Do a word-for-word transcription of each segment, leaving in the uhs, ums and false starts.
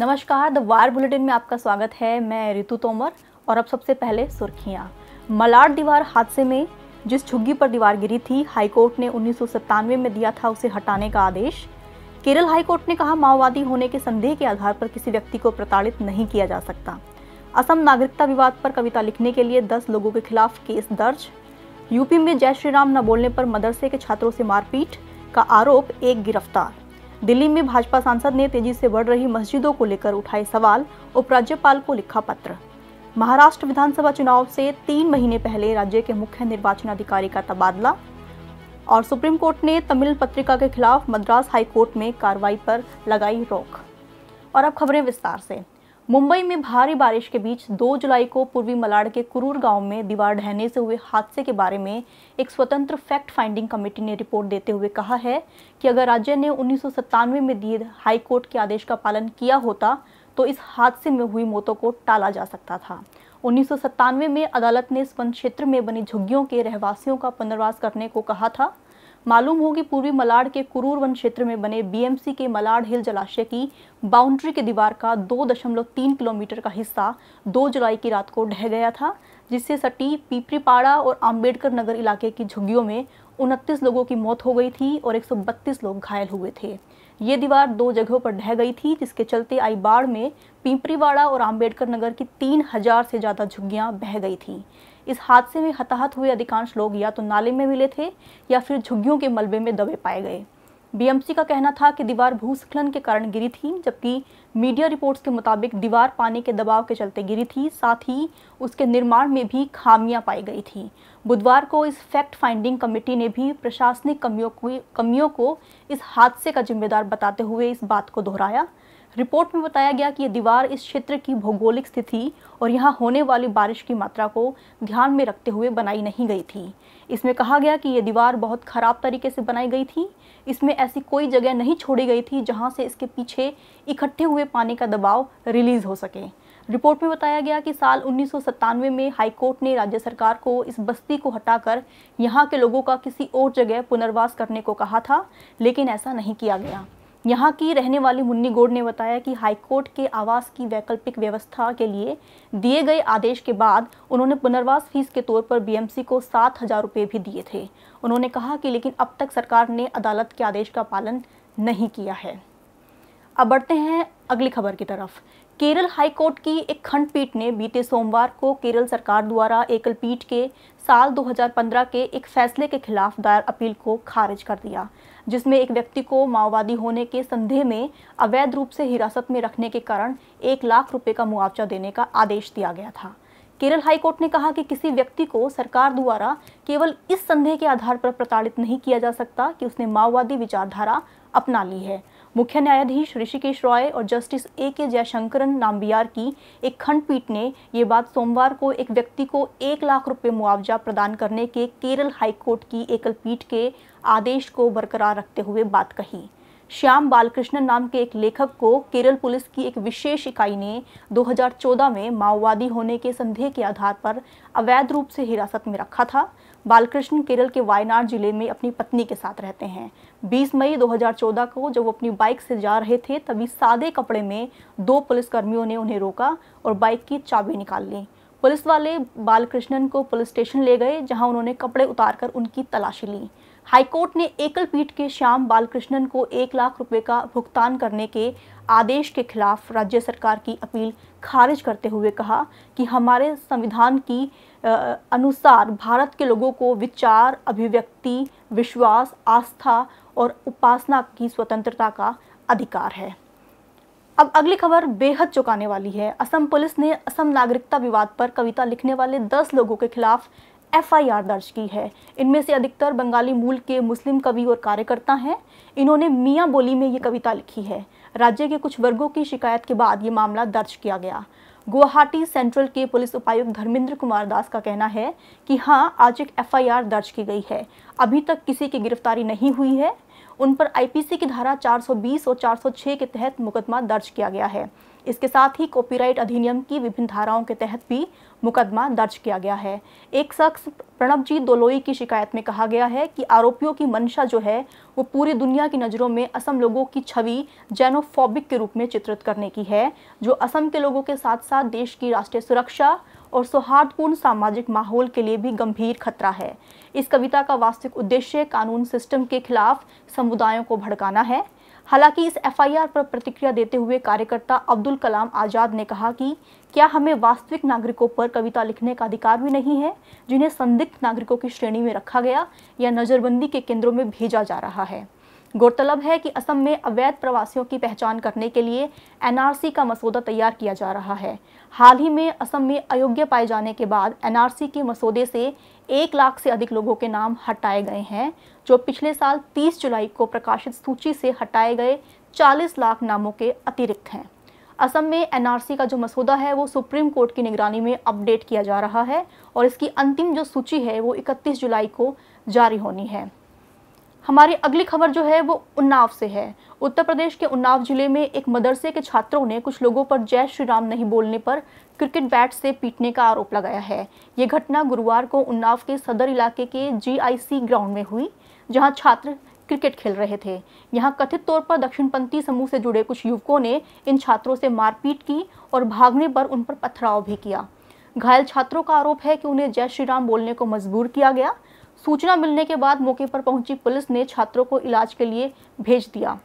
नमस्कार, the wire bulletin में आपका स्वागत है। मैं रितु तोमर और अब सबसे पहले सुर्खियां। मलाड दीवार हादसे में जिस झुग्गी पर दीवार गिरी थी, हाइकोर्ट ने उन्नीस सौ सत्तानवे में दिया था उसे हटाने का आदेश। केरल हाईकोर्ट ने कहा माओवादी होने के संदेह के आधार पर किसी व्यक्ति को प्रताड़ित नहीं किया जा सकता। असम नागरिकता विवाद पर कविता लिखने के लिए दस लोगों के खिलाफ केस दर्ज। यूपी में जय श्री राम न बोलने पर मदरसे के छात्रों से मारपीट का आरोप, एक गिरफ्तार। दिल्ली में भाजपा सांसद ने तेजी से बढ़ रही मस्जिदों को लेकर उठाए सवाल, उपराज्यपाल को लिखा पत्र। महाराष्ट्र विधानसभा चुनाव से तीन महीने पहले राज्य के मुख्य निर्वाचन अधिकारी का तबादला। और सुप्रीम कोर्ट ने तमिल पत्रिका के खिलाफ मद्रास हाईकोर्ट में कार्रवाई पर लगाई रोक। और अब खबरें विस्तार से। मुंबई में भारी बारिश के बीच दो जुलाई को पूर्वी मलाड के कुरूर गांव में दीवार ढहने से हुए हादसे के बारे में एक स्वतंत्र फैक्ट फाइंडिंग कमेटी ने रिपोर्ट देते हुए कहा है कि अगर राज्य ने उन्नीस सौ सत्तानवे में दिए हाई कोर्ट के आदेश का पालन किया होता तो इस हादसे में हुई मौतों को टाला जा सकता था। उन्नीस सौ सत्तानवे में अदालत ने इस वन क्षेत्र में बनी झुग्गियों के रहवासियों का पुनर्वास करने को कहा था। मालूम हो कि पूर्वी मलाड के कुरूर वन क्षेत्र में बने बीएमसी के मलाड हिल जलाशय की बाउंड्री की दीवार का दो दशमलव तीन किलोमीटर का हिस्सा दो जुलाई की रात को ढह गया था, जिससे सटी, पीपरीपाड़ा और आम्बेडकर नगर इलाके की झुग्गियों में उनतीस लोगों की मौत हो गई थी और एक सौ बत्तीस लोग घायल हुए थे। ये दीवार दो जगहों पर ढह गई थी, जिसके चलते आई बाढ़ में पीपरीवाड़ा और आम्बेडकर नगर की तीन हजार से ज़्यादा झुग्गियाँ बह गई थीं। इस हादसे में हताहत हुए अधिकांश लोग या तो नाले में मिले थे या फिर झुग्गियों के मलबे में दबे पाए गए। बीएमसी का कहना था कि दीवार भूस्खलन के कारण गिरी थी, जबकि मीडिया रिपोर्ट्स के मुताबिक दीवार पानी के दबाव के चलते गिरी थी। साथ ही उसके निर्माण में भी खामियां पाई गई थी। बुधवार को इस फैक्ट फाइंडिंग कमेटी ने भी प्रशासनिक कमियों को कमियों को इस हादसे का जिम्मेदार बताते हुए इस बात को दोहराया। रिपोर्ट में बताया गया कि ये दीवार इस क्षेत्र की भौगोलिक स्थिति और यहाँ होने वाली बारिश की मात्रा को ध्यान में रखते हुए बनाई नहीं गई थी। इसमें कहा गया कि ये दीवार बहुत खराब तरीके से बनाई गई थी। इसमें ऐसी कोई जगह नहीं छोड़ी गई थी जहाँ से इसके पीछे इकट्ठे हुए पानी का दबाव रिलीज हो सके। रिपोर्ट में बताया गया कि साल उन्नीस सौ सत्तानवे में हाईकोर्ट ने राज्य सरकार को इस बस्ती को हटाकर यहाँ के लोगों का किसी और जगह पुनर्वास करने को कहा था, लेकिन ऐसा नहीं किया गया। यहाँ की रहने वाली मुन्नी गौड़ ने बताया कि हाईकोर्ट के आवास की वैकल्पिक व्यवस्था के लिए दिए गए आदेश के बाद उन्होंने पुनर्वास फीस के तौर पर बीएमसी को सात हज़ार रुपये भी दिए थे। उन्होंने कहा कि लेकिन अब तक सरकार ने अदालत के आदेश का पालन नहीं किया है। अब बढ़ते हैं अगली खबर की तरफ। केरल हाईकोर्ट की एक खंडपीठ ने बीते सोमवार को केरल सरकार द्वारा एकलपीठ के साल दो हज़ार पंद्रह के एक फैसले के खिलाफ दायर अपील को खारिज कर दिया, जिसमें एक व्यक्ति को माओवादी होने के संदेह में अवैध रूप से हिरासत में रखने के कारण एक लाख रुपए का मुआवजा देने का आदेश दिया गया था। केरल हाईकोर्ट ने कहा कि किसी व्यक्ति को सरकार द्वारा केवल इस संदेह के आधार पर प्रताड़ित नहीं किया जा सकता कि उसने माओवादी विचारधारा अपना ली है। मुख्य न्यायाधीश ऋषिकेश रॉय और जस्टिस ए के जयशंकरन नाम्बियार की एक खंडपीठ ने ये बात सोमवार को एक व्यक्ति को एक लाख रुपए मुआवजा प्रदान करने के केरल हाईकोर्ट की एकलपीठ के आदेश को बरकरार रखते हुए बात कही। श्याम बालकृष्णन नाम के एक लेखक को केरल पुलिस की एक विशेष इकाई ने दो हज़ार चौदह में माओवादी होने के संदेह के आधार पर अवैध रूप से हिरासत में रखा था। बालकृष्णन केरल के वायनाड जिले में अपनी पत्नी के साथ रहते हैं। बीस मई दो हज़ार चौदह को जब वो अपनी बाइक से जा रहे थे, तभी सादे कपड़े में दो पुलिसकर्मियों ने उन्हें रोका और बाइक की चाबी निकाल ली। पुलिस वाले बालकृष्णन को पुलिस स्टेशन ले गए, जहां उन्होंने कपड़े उतारकर उनकी तलाशी ली। हाईकोर्ट ने एकलपीठ के श्याम बालकृष्णन को एक लाख रुपए का भुगतान करने के आदेश के खिलाफ राज्य सरकार की अपील खारिज करते हुए कहा कि हमारे संविधान की आ, अनुसार भारत के लोगों को विचार, अभिव्यक्ति, विश्वास, आस्था और उपासना की स्वतंत्रता का अधिकार है। अब अगली खबर बेहद चौंकाने वाली है। असम पुलिस ने असम नागरिकता विवाद पर कविता लिखने वाले दस लोगों के खिलाफ एफ आई आर दर्ज की है। इनमें से अधिकतर बंगाली मूल के मुस्लिम कवि और कार्यकर्ता हैं। इन्होंने मियां बोली में ये कविता लिखी है। राज्य के कुछ वर्गों की शिकायत के बाद ये मामला दर्ज किया गया। गुवाहाटी सेंट्रल के पुलिस उपायुक्त धर्मेंद्र कुमार दास का कहना है कि हाँ, आज एक एफ आई आर दर्ज की गई है। अभी तक किसी की गिरफ्तारी नहीं हुई है। उन पर आईपीसी की धारा चार सौ बीस और चार सौ छह के तहत मुकदमा दर्ज किया गया है। इसके साथ ही कॉपीराइट अधिनियम की विभिन्न धाराओं के तहत भी मुकदमा दर्ज किया गया है। एक शख्स प्रणबजीत दोलोई की शिकायत में कहा गया है कि आरोपियों की मंशा जो है वो पूरी दुनिया की नज़रों में असम लोगों की छवि जैनोफोबिक के रूप में चित्रित करने की है, जो असम के लोगों के साथ साथ देश की राष्ट्रीय सुरक्षा और सौहार्दपूर्ण सामाजिक माहौल के लिए भी गंभीर खतरा है। इस कविता का वास्तविक उद्देश्य कानून सिस्टम के खिलाफ समुदायों को भड़काना है। हालांकि इस एफआईआर पर प्रतिक्रिया देते हुए कार्यकर्ता अब्दुल कलाम आजाद ने कहा कि क्या हमें वास्तविक नागरिकों पर कविता लिखने का अधिकार भी नहीं है, जिन्हें संदिग्ध नागरिकों की श्रेणी में रखा गया या नज़रबंदी के केंद्रों में भेजा जा रहा है। गौरतलब है कि असम में अवैध प्रवासियों की पहचान करने के लिए एनआरसी का मसौदा तैयार किया जा रहा है। हाल ही में असम में अयोग्य पाए जाने के बाद एनआरसी के मसौदे से एक लाख से अधिक लोगों के नाम हटाए गए हैं, जो पिछले साल तीस जुलाई को प्रकाशित सूची से हटाए गए चालीस लाख नामों के अतिरिक्त हैं। असम में एनआरसी का जो मसौदा है वो सुप्रीम कोर्ट की निगरानी में अपडेट किया जा रहा है और इसकी अंतिम जो सूची है वो इकतीस जुलाई को जारी होनी है। हमारी अगली खबर जो है वो उन्नाव से है। उत्तर प्रदेश के उन्नाव जिले में एक मदरसे के छात्रों ने कुछ लोगों पर जय श्री राम नहीं बोलने पर क्रिकेट बैट से पीटने का आरोप लगाया है। ये घटना गुरुवार को उन्नाव के सदर इलाके के जीआईसी ग्राउंड में हुई, जहां छात्र क्रिकेट खेल रहे थे। यहां कथित तौर पर दक्षिणपंथी समूह से जुड़े कुछ युवकों ने इन छात्रों से मारपीट की और भागने पर उन पर पथराव भी किया। घायल छात्रों का आरोप है कि उन्हें जय श्री राम बोलने को मजबूर किया गया। सूचना मिलने के बाद मौके पर पहुंची पुलिस ने छात्रों को इलाज के लिए भेज दिया।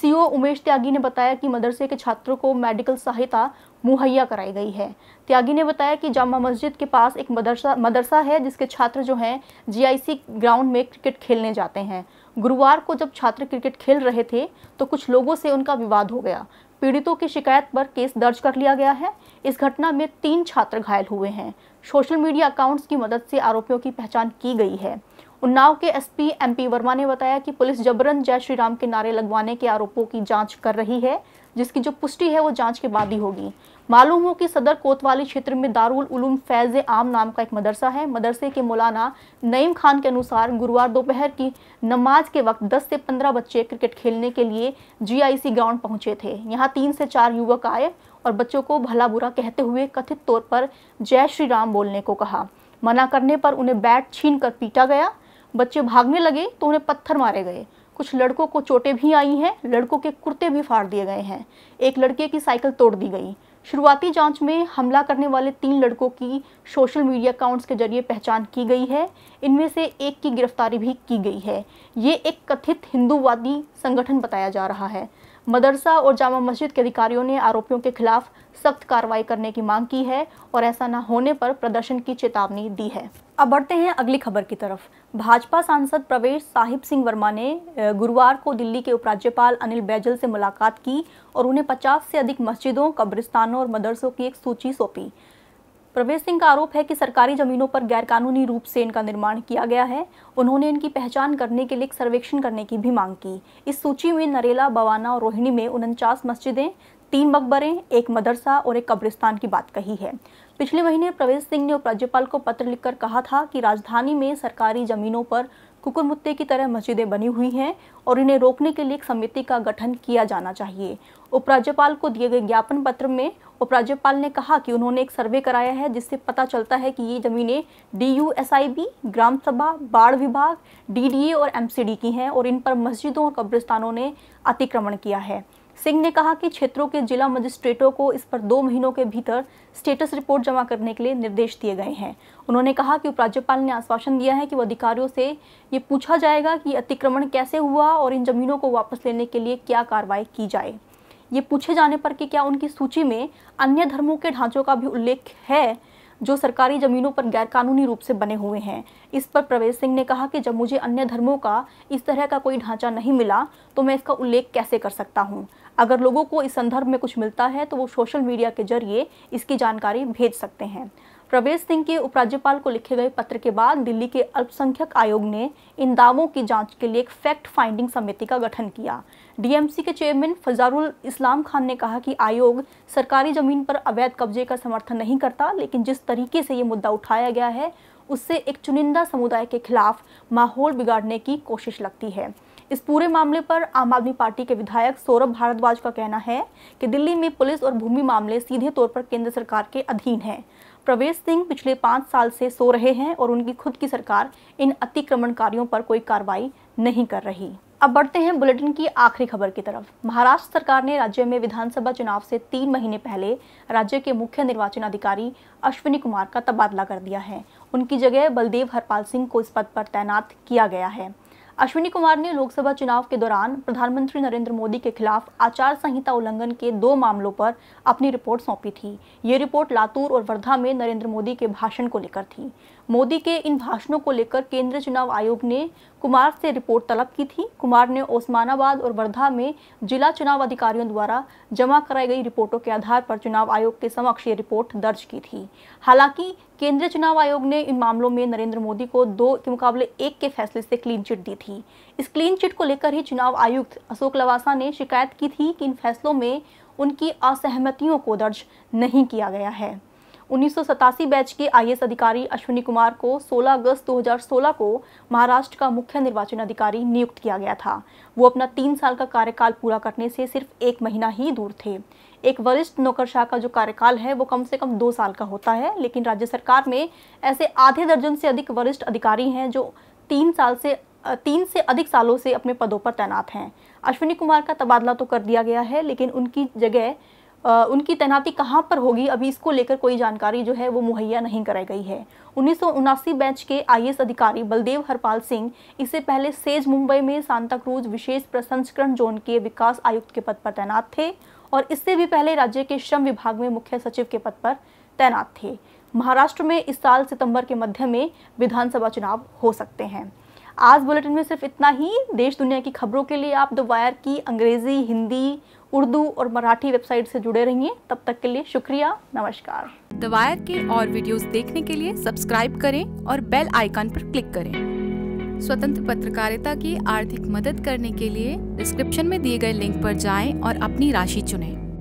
सीओ उमेश त्यागी ने बताया कि मदरसे के छात्रों को मेडिकल सहायता मुहैया कराई गई है। त्यागी ने बताया कि जामा मस्जिद के पास एक मदरसा मदरसा है, जिसके छात्र जो हैं जीआईसी ग्राउंड में क्रिकेट खेलने जाते हैं। गुरुवार को जब छात्र क्रिकेट खेल रहे थे तो कुछ लोगों से उनका विवाद हो गया। पीड़ितों की शिकायत पर केस दर्ज कर लिया गया है। इस घटना में तीन छात्र घायल हुए हैं। सोशल मीडिया अकाउंट्स की मदद से आरोपियों की पहचान की गई है। उन्नाव के एसपी एमपी वर्मा ने बताया कि पुलिस जबरन जय श्री राम के नारे लगवाने के आरोपों की जांच कर रही है, जिसकी जो पुष्टि है वो जांच के बाद ही होगी। मालूम हो कि सदर कोतवाली क्षेत्र में दारूल उलूम फैज़े आम नाम का एक मदरसा है। मदरसे के मौलाना नईम खान के अनुसार गुरुवार दोपहर की नमाज के वक्त दस से पंद्रह बच्चे क्रिकेट खेलने के लिए जीआईसी ग्राउंड पहुंचे थे। यहां तीन से चार युवक आए और बच्चों को भला बुरा कहते हुए कथित तौर पर जय श्री राम बोलने को कहा। मना करने पर उन्हें बैट छीन कर पीटा गया। बच्चे भागने लगे तो उन्हें पत्थर मारे गए। कुछ लड़कों को चोटें भी आई हैं। लड़कों के कुर्ते भी फाड़ दिए गए हैं। एक लड़के की साइकिल तोड़ दी गई। शुरुआती जांच में हमला करने वाले तीन लड़कों की सोशल मीडिया अकाउंट्स के जरिए पहचान की गई है। इनमें से एक की गिरफ्तारी भी की गई है। ये एक कथित हिंदूवादी संगठन बताया जा रहा है। मदरसा और जामा मस्जिद के अधिकारियों ने आरोपियों के खिलाफ सख्त कार्रवाई करने की मांग की है और ऐसा न होने पर प्रदर्शन की चेतावनी दी है। अब बढ़ते हैं अगली खबर की तरफ। भाजपा सांसद प्रवेश साहिब सिंह वर्मा ने गुरुवार को दिल्ली के उपराज्यपाल अनिल बैजल से मुलाकात की और उन्हें पचास से अधिक मस्जिदों, कब्रिस्तानों और मदरसों की एक सूची सौंपी। प्रवेश सिंह का आरोप है कि सरकारी जमीनों पर गैरकानूनी रूप से इनका निर्माण किया गया है। उन्होंने इनकी पहचान करने के लिए एक सर्वेक्षण करने की भी मांग की। इस सूची में नरेला, बवाना और रोहिणी में उनचास मस्जिदें, तीन मकबरे, एक मदरसा और एक कब्रिस्तान की बात कही है। पिछले महीने प्रवेश सिंह ने उपराज्यपाल को पत्र लिखकर कहा था कि राजधानी में सरकारी जमीनों पर कुकुरमुत्ते की तरह मस्जिदें बनी हुई हैं और इन्हें रोकने के लिए एक समिति का गठन किया जाना चाहिए। उपराज्यपाल को दिए गए ज्ञापन पत्र में उपराज्यपाल ने कहा कि उन्होंने एक सर्वे कराया है, जिससे पता चलता है कि ये ज़मीनें D U S I B, ग्राम सभा, बाढ़ विभाग, डी डी ए और एम सी डी की हैं और इन पर मस्जिदों और कब्रिस्तानों ने अतिक्रमण किया है। सिंह ने कहा कि क्षेत्रों के जिला मजिस्ट्रेटों को इस पर दो महीनों के भीतर स्टेटस रिपोर्ट जमा करने के लिए निर्देश दिए गए हैं। उन्होंने कहा कि उपराज्यपाल ने आश्वासन दिया है कि वह अधिकारियों से ये पूछा जाएगा कि अतिक्रमण कैसे हुआ और इन जमीनों को वापस लेने के लिए क्या कार्रवाई की जाए। ये पूछे जाने पर कि क्या उनकी सूची में अन्य धर्मों के ढांचों का भी उल्लेख है जो सरकारी ज़मीनों पर गैरकानूनी रूप से बने हुए हैं। इस पर प्रवेश सिंह ने कहा कि जब मुझे अन्य धर्मों का इस तरह का कोई ढांचा नहीं मिला तो मैं इसका उल्लेख कैसे कर सकता हूं। अगर लोगों को इस संदर्भ में कुछ मिलता है तो वो सोशल मीडिया के जरिए इसकी जानकारी भेज सकते हैं। प्रवेश सिंह के उपराज्यपाल को लिखे गए पत्र के बाद दिल्ली के अल्पसंख्यक आयोग ने इन दावों की जांच के लिए एक फैक्ट फाइंडिंग समिति का गठन किया। डी एम सी के चेयरमैन फजारुल इस्लाम खान ने कहा कि आयोग सरकारी जमीन पर अवैध कब्जे का समर्थन नहीं करता, लेकिन जिस तरीके से ये मुद्दा उठाया गया है उससे एक चुनिंदा समुदाय के खिलाफ माहौल बिगाड़ने की कोशिश लगती है। इस पूरे मामले पर आम आदमी पार्टी के विधायक सौरभ भारद्वाज का कहना है कि दिल्ली में पुलिस और भूमि मामले सीधे तौर पर केंद्र सरकार के अधीन हैं। प्रवेश सिंह पिछले पाँच साल से सो रहे हैं और उनकी खुद की सरकार इन अतिक्रमणकारियों पर कोई कार्रवाई नहीं कर रही। अब बढ़ते हैं बुलेटिन की आखिरी खबर की तरफ। महाराष्ट्र सरकार ने राज्य में विधानसभा चुनाव से तीन महीने पहले राज्य के मुख्य निर्वाचन अधिकारी अश्विनी कुमार का तबादला कर दिया है। उनकी जगह बलदेव हरपाल सिंह को इस पद पर तैनात किया गया है। अश्विनी कुमार ने लोकसभा चुनाव के दौरान प्रधानमंत्री नरेंद्र मोदी के खिलाफ आचार संहिता उल्लंघन के दो मामलों पर अपनी रिपोर्ट सौंपी थी। ये रिपोर्ट लातूर और वर्धा में नरेंद्र मोदी के भाषण को लेकर थी। मोदी के इन भाषणों को लेकर केंद्रीय चुनाव आयोग ने कुमार से रिपोर्ट तलब की थी। कुमार ने ओस्मानाबाद और वर्धा में जिला चुनाव अधिकारियों द्वारा जमा कराई गई रिपोर्टों के आधार पर चुनाव आयोग के समक्ष ये रिपोर्ट दर्ज की थी। हालांकि केंद्रीय चुनाव आयोग ने इन मामलों में नरेंद्र मोदी को दो के मुकाबले एक के फैसले से क्लीन चिट दी थी। इस क्लीन चिट को लेकर ही चुनाव आयुक्त अशोक लवासा ने शिकायत की थी कि इन फैसलों में उनकी असहमतियों को दर्ज नहीं किया गया है। उन्नीस सौ सतासी बैच के आई ए एस अधिकारी अश्विनी कुमार को सोलह अगस्त दो हज़ार सोलह को महाराष्ट्र का मुख्य निर्वाचन अधिकारी नियुक्त किया गया था। वो अपना तीन साल का कार्यकाल पूरा करने से सिर्फ एक महीना ही दूर थे। एक वरिष्ठ नौकरशाह का जो कार्यकाल है वो कम से कम दो साल का होता है, लेकिन राज्य सरकार में ऐसे आधे दर्जन से अधिक वरिष्ठ अधिकारी हैं जो तीन साल से तीन से अधिक सालों से अपने पदों पर तैनात हैं। अश्विनी कुमार का तबादला तो कर दिया गया है, लेकिन उनकी जगह Uh, उनकी तैनाती कहां पर होगी, अभी इसको लेकर कोई जानकारी जो है वो मुहैया नहीं कराई गई है। उन्नीस सौ उनासी बैच के आई ए एस अधिकारी बलदेव हरपाल सिंह इससे पहले सेज मुंबई में सांताक्रूज विशेष प्रसंस्करण जोन के विकास आयुक्त के पद पर तैनात थे और इससे भी पहले राज्य के श्रम विभाग में मुख्य सचिव के पद पर तैनात थे। महाराष्ट्र में इस साल सितंबर के मध्य में विधानसभा चुनाव हो सकते हैं। आज बुलेटिन में सिर्फ इतना ही। देश दुनिया की खबरों के लिए आप द वायर की अंग्रेजी, हिंदी, उर्दू और मराठी वेबसाइट से जुड़े रहिए। तब तक के लिए शुक्रिया, नमस्कार। द वायर के और वीडियोस देखने के लिए सब्सक्राइब करें और बेल आइकन पर क्लिक करें। स्वतंत्र पत्रकारिता की आर्थिक मदद करने के लिए डिस्क्रिप्शन में दिए गए लिंक पर जाएं और अपनी राशि चुनें।